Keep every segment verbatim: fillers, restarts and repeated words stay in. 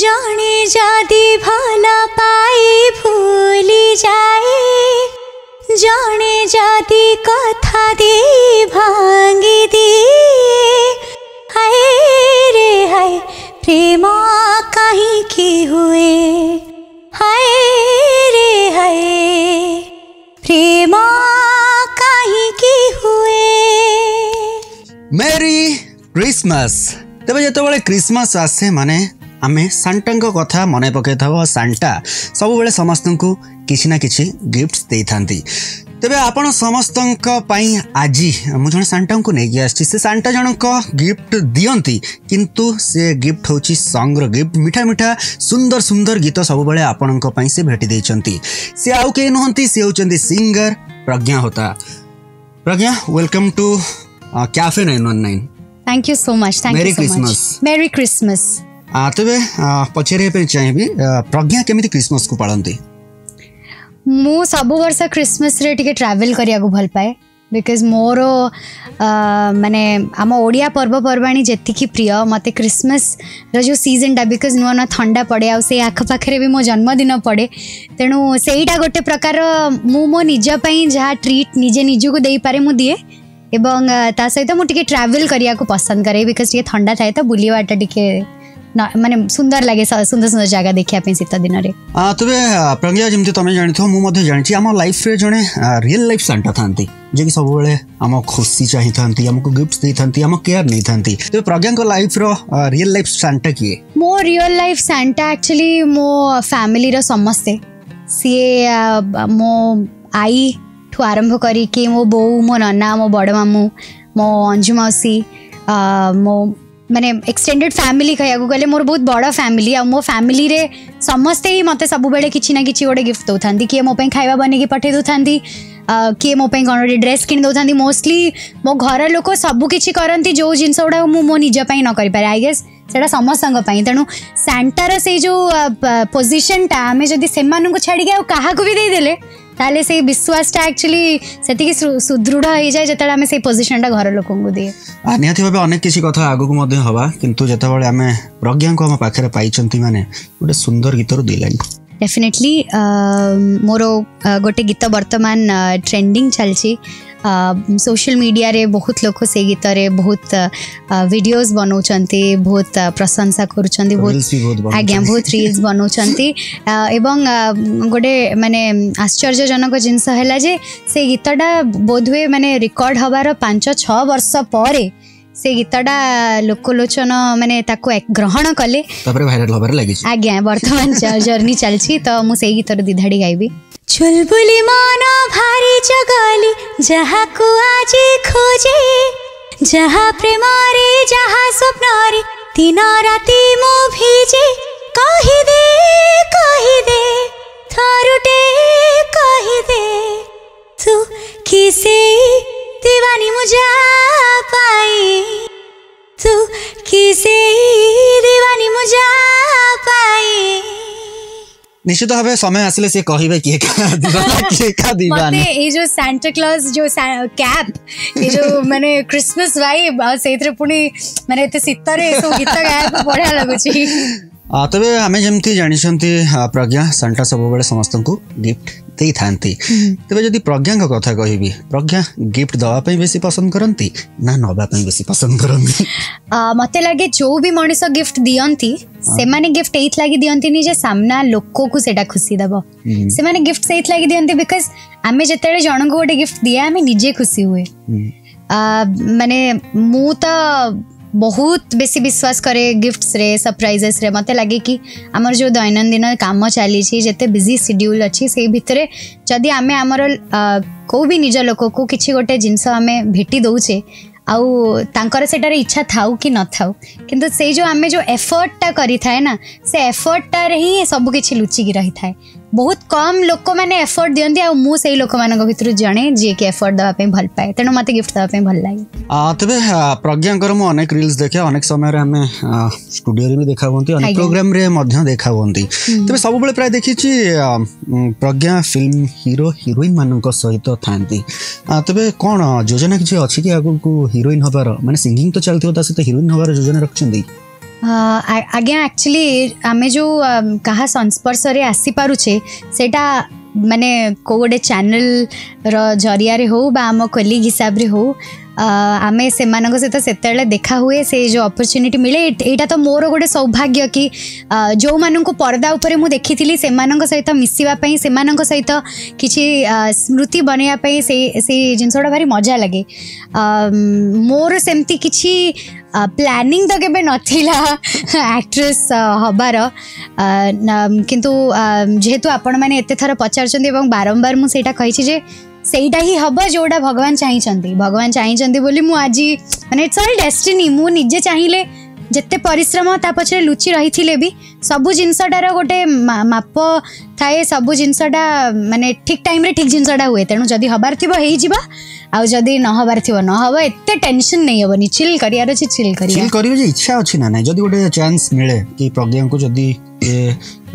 जाने जादी भला पाई भूली जाए, जाने जादी कथा दी भांगी दिए। हाय रे हाय प्रेम कहीं की हुए, हाय रे हाय प्रेम कहीं की हुए। मेरी क्रिसमस तेब जो बड़े क्रिसमस आसे माने आमे सांटा कथा मन पकई था। सांटा सबुबले समस्त को किसी ना किसी गिफ्ट दे था। तेरे आपण समस्त आज मुझे सांटा को लेकिन आसी से सांटा जनक गिफ्ट दियंती किंतु से गिफ्ट हूँ संग्र गिफ्ट मिठा मिठा सुंदर सुंदर गीत सबुबले आपण से भेटी देती। सी आउ कहीं नुहति सी हूँ सिंगर प्रज्ञा होता। Pragya welcome to cafe nine one nine. Thank you so much. Thank you so much. Merry Christmas. तेरे पचारे चाहिए प्रज्ञा केमी क्रिसमस को पालती। मु सब वर्ष क्रिसमस रे ट्रावेल करिया को भल पाए बिकज मोर माने आम ओडिया पर्वपर्वाणी जेतिकी प्रिय मते क्रिसमस जो सीजन टा बिकज नुआ नुआ थंडा पड़े आ से आखपाखे भी मो जन्मदिन पड़े तेणु सेईटा गोटे प्रकार मु मो निजपाई जहाँ ट्रीट निजे निजको दे पारे मु दिए एवं ता सहित मुझे ट्रावेल करिया को पसंद करे बिकज टे थंडा थाए तो बुलवाटा टे माने सुंदर लगे सुंदर सुंदर जगह देखिया शीत दिन में। तेरे प्रज्ञा जमी तुम जान मुझे जानी आम लाइफ रे जड़े रियल लाइफ सांटा था जे कि सबुबले आम खुशी चाही था आमको गिफ्ट दे था आम केयर नहीं था। तो प्रज्ञा लाइफ रो रियल लाइफ सांटा किए? मो रियल लाइफ सांटा एक्चुअली मो फैमिली रो समस्ते सी मो आई ठू आरंभ करी मो बो मो नना मो बड़ मामू मो अंजू मौसी मो माने एक्सटेंडेड फैमिली कहू गले मोर बहुत बड़ा फैमिली आ मो फैमिली रे समस्ते ही मते सब बेले किछि ना किछि गोटे गिफ्ट दौथांती किए मो पई खाइबा बने की पठे दौथांती किए मो पई कोनडी ड्रेस किन दौथांती। मोस्टली मो घर लोक सब किछि करंती जो जिंस उडा मो मो निज पई न करि पारे। आई गेस सेटा समस्तंग पई तणु सांता रे से जो पोजीशन टा हमें जदी सेमानन को छाडी के काहा को भी दे देले ताले से विश्वास टा एक्चुअली सेतिकी सुदृढ़ हो जाए जतबे आम से पोजिशन टा घर लोक दिए। निहाती भाव अनेक किसी कथा आगू को मध्य हवा किंतु जतबे आम प्रज्ञा को आम पाखे पाई माने गोटे सुंदर गीत रू दिलाइन डेफिनेटली मोर गोटे गीत बर्तमान ट्रेंडिंग चलची सोशल मीडिया रे बहुत लोग से गीत रे बहुत वीडियोस बनाउछंती बहुत प्रशंसा करुछंती बहुत आज्ञा बहुत रील्स बनाउछंती एवं गोटे माने आश्चर्यजनक जिनस हैला जे से गीतटा बोधवे माने रिकॉर्ड हबार पांच छ वर्ष परे से गीतटा लोकलोचन माने ताको ग्रहण कले तबरे वायरल हबार लागि आज्ञा वर्तमान जर्नी चलछि। तो मु से गीतर दिधाड़ी गाइबी। चुलबुली मन भारी जगली जहा को आज खोजे जहा प्रेम रे जहा स्वप्न रे दिन राति मो भिजे कहि दे कहि दे थरुटे कहि दे तू किसे दीवानी मुझा पाई तू किसे दीवानी मुझा पाई। निश्चित तो भाव समय आसिले से कहिबे किए का दीवाना किए का दीवाना मते ए जो सांता क्लॉज जो कैप ए जो माने क्रिसमस वाइब आ सेतरे पुनी माने एते सितरे ए सब गीत गाया बढ़िया लागो छी। आ तबे हमें जेमती जानिसंती प्रज्ञा सांता सब बेले समस्त को गिफ्ट दे थांती। तबे यदि प्रज्ञा को कथा कहिबी प्रज्ञा गिफ्ट दवा पई बेसी पसंद करंती ना नबा पई बेसी पसंद करंती? आ मते लागे जो भी मनुष्य गिफ्ट दियंती से माने गिफ्ट एथ लागी दियंती नि जे सामना लोक को सेटा खुशी दबो से माने गिफ्ट एथ लागी दियंती बिकज आमे जतळे जण को गोटे गिफ्ट दिया आमे निजे खुशी हुए। आ माने मु त बहुत बेसी विश्वास करे गिफ्ट्स रे सरप्राइजेस रे। मते लगे कि आमर जो दैनंदिन काम चली जेते बिजी शेड्यूल अच्छी से भितरे जदि आमे आमर को भी निज लोक को किछि गोटे जिंस आमे भेटी दउछे आउ तांकर सेटारे इच्छा थाउ कि न थाउ किंतु से जो आमे जो एफर्टटा करी थाए ना से एफर्टटा रे ही सब किछि लुचिकी रही थाए। बहुत कम लोक माने एफर्ट दियंती आ मु सेही लोक माने को भितरु जणे जे के एफर्ट दवा पे भल पाए तेनो मते गिफ्ट दवा पे भल लागे। आ तबे प्रज्ञा कर मु अनेक रील्स देखे अनेक समय रे हमें स्टूडियो रे भी देखावंती अनेक प्रोग्राम रे मध्य देखावंती। तबे सब बेले प्राय देखि छी प्रज्ञा फिल्म हीरो हीरोइन मानन को सहित थांती। तबे कोन योजना किछि अछि कि आगु को हीरोइन हबार माने सिंगिंग तो चलती होता से तो हीरोइन हबार योजना रखछंदी? आज्ञा एक्चुअली आम जो क्या संस्पर्श रे आसीपारुचे सेटा माने को गोटे चैनल जरिया रे हो बा आम कलिग हिसाब रे हो आमे से मानक सहित से देखा हुए से जो अपॉर्चुनिटी मिले यहाँ तो मोर गोटे सौभाग्य कि जो मानक पर्दा उपर मुझे देखी से सहित मिसवाई से सहित किसी स्मृति बनवाई से, से जिनसा भारी मजा लगे मोर सेमती किसी प्लानिंग तो केबे नथिला एक्ट्रेस हबार किंतु जेहेतु आपण मैंने एते थर पचारछन्ती एवं बारंबार मु सेटा कहिछि जे सेटा ही हब जोड़ा भगवान चाहिए भगवान चाहिए बोली मु आज माने इट्स ऑल डेस्टिनी मु निजे चाहिए जिते परिश्रम ता पछरे लुचि रही थिले भी सबु जिनसटार गोटे माप थाए सबु जिनसटा माने ठीक टाइम रे ठीक जिनसटा हुए तेणु जदि हबार थिबो हेइ जिबा आ जदि न हबार थिबो न हबो एते टेंशन नै हबनी चिल करियार अछि चिल करिया चिल करियो जे इच्छा अछि ना नै जदि गोटे चांस मिले कि प्रज्ञा को जदि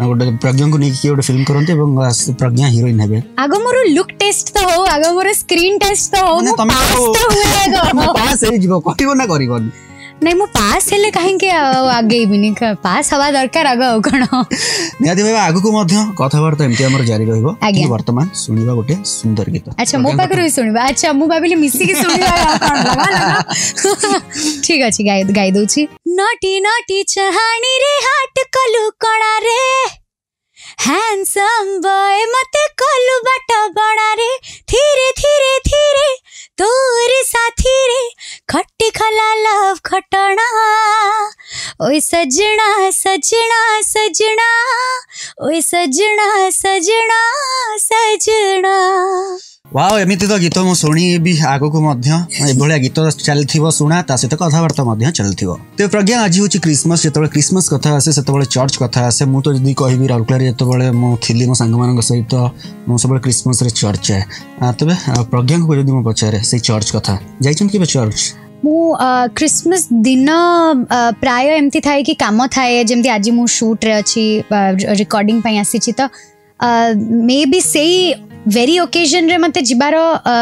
गोटे प्रज्ञा को नै कि गोटे फिल्म करनते एवं प्रज्ञा हीरोइन हेबे आगो मोर लुक टेस्ट त हो आगो मोर स्क्रीन टेस्ट त हो तमे तो पास हे जिवो कहिबो ना करिबो नहीं मो पास हेले कहीं के आगे भी पास हवा दरकार आग कौन निहाती भाई आग को कथबार्ता एमती आम जारी रही बर्तमान शुणा गोटे सुंदर गीत अच्छा मो पाखर भी शुणा अच्छा मु भाविली मिसिकी शुणा ठीक अच्छे गाई दूची नटी नटी चाहानी रे हाट कलु कणा रे हैंडसम बॉय मते कलु बट बड़ा रे धीरे धीरे धीरे तोरे साथी रे खट्टी खला लव खटना ओए सजना सजना सजना ओए सजना सजना सजना वाओ एमिति तो गीत मु सुनी भी आगो को मध्य ए भलिया गीत चलथिबो सुना ता सहित कथावर्ता मध्य चलथिबो ते प्रज्ञा आज होची क्रिसमस जेतबे क्रिसमस कथा आसे सेतबे चर्च कथा आसे मु तो जदी कहबी राउरकेला जेतबे मु थिली मो संग मानन सहित मु सबे क्रिसमस रे चर्च है तबे प्रज्ञा को जदी मु पछारे से चर्च कथा जाइछन कि बे चर्च मु क्रिसमस दिन प्राय एमति थाए कि काम थाए जेमति आज मु शूट रे अछि रिकॉर्डिंग पई आसी छि त मे बी सेही वेरी ओकेजन रे मते जिबार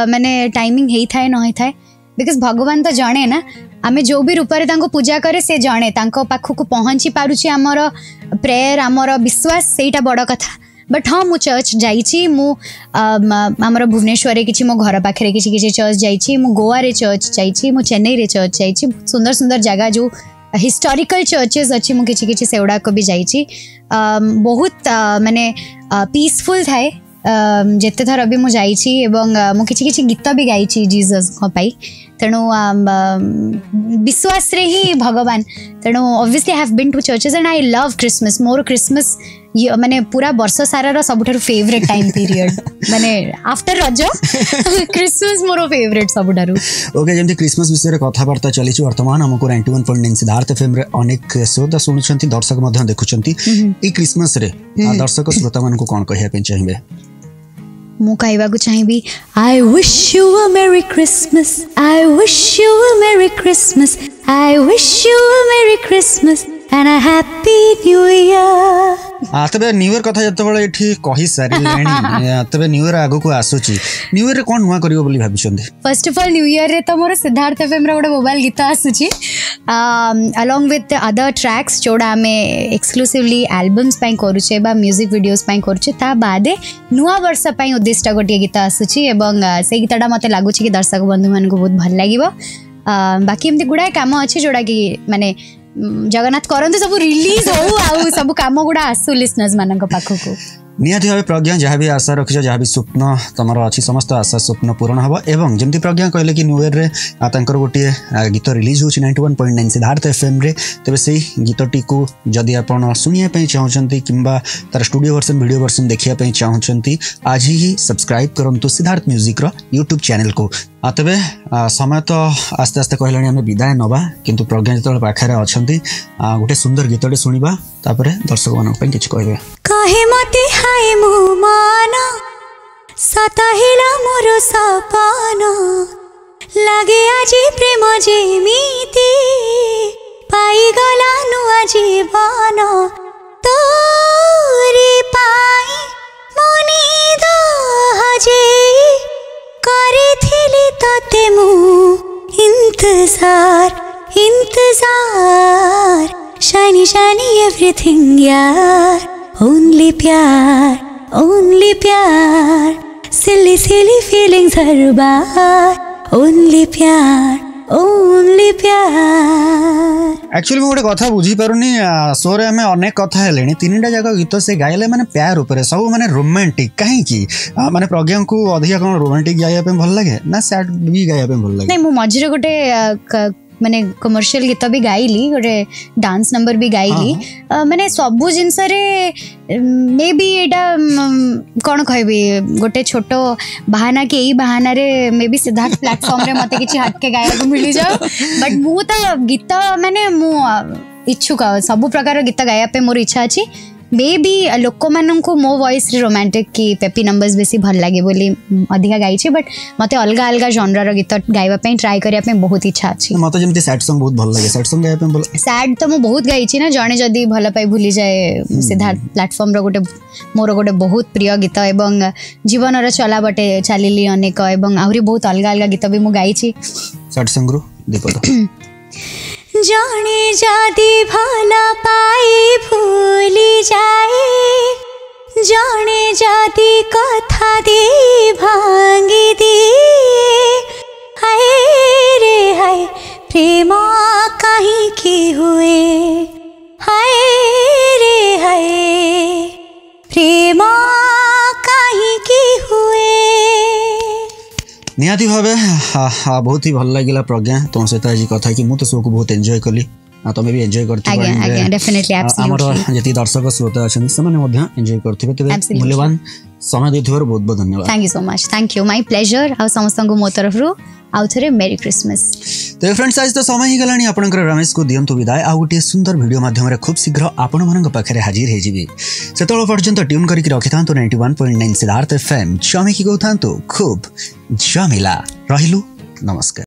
माने टाइमिंग हेई थाए न हेई थाए बिकज भगवान तो जणे ना आमे जो भी रूप रे तांको पूजा करे से जणे तांको पाखु को पहुंची पारुची आमर प्रेयर आमर विश्वास सेटा बड़ कथा बट हाँ मु चर्च जाइछि मु आमर भुवनेश्वर रे किछि मो घर पाखरे किछि किछि चर्च जाइछि मु गोवा रे चर्च जाइछि मु चेन्नई रे चर्च जाइछि सुंदर सुंदर जगह जो हिस्टोरिकल चर्चेस अच्छी मु किछि किछि सेउडा को भी जाइछि बहुत माने पीसफुल थाए जिते थर भी मुझे एवं किछि किछि गीत भी गाई जीजस तेणु विश्वास रे ही भगवान तेणु obviously I have been to churches and I love Christmas मोर क्रिसमस माने पूरा वर्ष सारा सबुठार फेवरेट टाइम पीरियड माने आफ्टर रज क्रिसमस मोर फेवरेट सबुठार ओके जेमती क्रिसमस विषय रे कथाबार्ता चलिछि वर्तमान हमको ninety one point nine Siddharth FM रे अनेक श्रोता सुनुछंती दर्शक मध्य देखुछंती ई क्रिसमस रे दर्शक श्रोता मान को कोन कहया पे चाहिबे मु कहवा को चाहिबी आई wish you a merry Christmas I wish you a merry Christmas I wish you a merry Christmas and a happy new year आ तबे न्यू ईयर कथा जत बळे एठी कहि सारी लेणी तबे न्यू ईयर आगो को आसुची न्यू ईयर रे कोन नुवा करियो बोली भाबि छंदे first of all new year रे त मोर सिद्धार्थ एफएम रे ओडे मोबाइल गीत आसुची अलोंग विथ अदर ट्रैक्स जोड़ा में एक्सक्लूसिवली एल्बम्स पाई करूचे बा म्यूजिक वीडियोस पाई करूचे ता बादे नुआ वर्ष पाई उद्दिष्ट गोटे गीत आसुची एवं से गीतटा मते लागुची कि दर्शक बंधु मान को बहुत भल लागिबो बाकी एमती गुड़ाए काम अच्छे जोड़ा कि माने जगन्नाथ करंतु सब रिलीज हो आ सब काम गुड़ा आसु लिसनर्स मान को पाखो को निहाती भाव प्रज्ञा जहाँ भी आशा रखी जहाँ भी स्वप्न तुम अच्छी समस्त आशा स्वप्न पूरण हे और जमी प्रज्ञा कहले कि न्यू ईयर में गोटे गीत रिलीज हो ninety one point nine Siddharth FM रे तेज से गीतटी को जदि आप शुणापी चाहते कि तार स्टूडियो वर्सन वीडियो वर्सन देखापी चाहते आज ही सब्सक्राइब करूँ सिद्धार्थ म्यूजिक्र यूट्यूब चैनल को तेज समय तो आस्ते आस्ते कहला आम विदाय नवा कि प्रज्ञा जो पाखे अच्छा गोटे सुंदर गीतटे शुणा तापर दर्शक मानी कि कह हाय मुमाना सताहिला मोर सपना लगे आजी प्रेम जेमिति पाई गला नुआ जीवन तोरी पाई मुनि दोहजे करिथिली तते मु इंतजार इंतजार everything yaar, only प्यार, only प्यार, silly silly feelings हर बार, only प्यार, only प्यार। एक्चुअली मुझे कथा बुझी पारुनी सो रे हमें अनेक कथा हेलेनी तीन टा जगह गीत से गाइले माने प्यार ऊपर सब माने रोमांटिक काहे की माने प्रज्ञा को अधिक कोन रोमांटिक गाया पे भल लागे ना सैड भी गाया पे भल लागे नहीं मु मझिरे गोटे माने कमर्शियल गीत भी गाइली गोटे डांस नंबर भी गाइली माने सब जिंस रे मे बी एटा कौन कहबी गोटे छोट बहाना के यही बहाना रे मे बी सिद्धार्थ प्लेटफॉर्म रे मते किछि हटके गायब मिली जाओ बट मु त गीत माने मु इच्छुक सब प्रकार गीत गाया पे मोर इच्छा अछि मे बी लोक मानन को मो वॉइस रे रोमांटिक की पेपी नंबर्स बेसी भल लागे बोली अधिका गाई छी बट मते अलगा अलगा जॉनरा रो गीत गायबा पे ट्राई करिया पे बहुत इच्छा अछि मते जेमते सैड सॉन्ग बहुत भल लागे सैड सॉन्ग गाया पे बोल सैड त मो बहुत गाई छी ना जने जदी भल पाई भूली जाए सिद्धार्थ प्लेटफॉर्म रो गोटे मोर गोटे बहुत प्रिय गीत एवं जीवन रो चला बटे चालिली अनेक एवं आउरी बहुत अलगा अलगा गीत भी मो गाई छी सैड सॉन्ग रो दीपक जाने जादी भला पाई भूली जाए जाने जादी कथा दी भांगी दिए हाय रे हाय प्रेम कहीं की हुए हाय रे हाय प्रेम कहीं की हुए निहाती भाव बहुत ही भल लगे प्रज्ञा तुम सहित आज कथा कि मुझे शो को बहुत एंजॉय कली तुम्हें भी एंजॉय करती दर्शक श्रोता अच्छे से एंजॉय करते मूल्यवान समय दे बहुत बहुत धन्यवाद thank you so much thank you my pleasure आ समस्त को मो तरफ रु आउ थरे मेरी क्रिसमस तो फ्रेंड्स आज तो समय ही गलानी आपण कर रमेश को दियंतु विदाय आ गुटे सुंदर वीडियो माध्यम रे खूब शीघ्र आपण मनक पाखरे हाजिर हे जिबी सेतलो पर्यंत ट्यून करिक रखिथांतो ninety one point nine Siddharth FM चमेकी गौथांतो खूब जमिला रहिलु नमस्कार।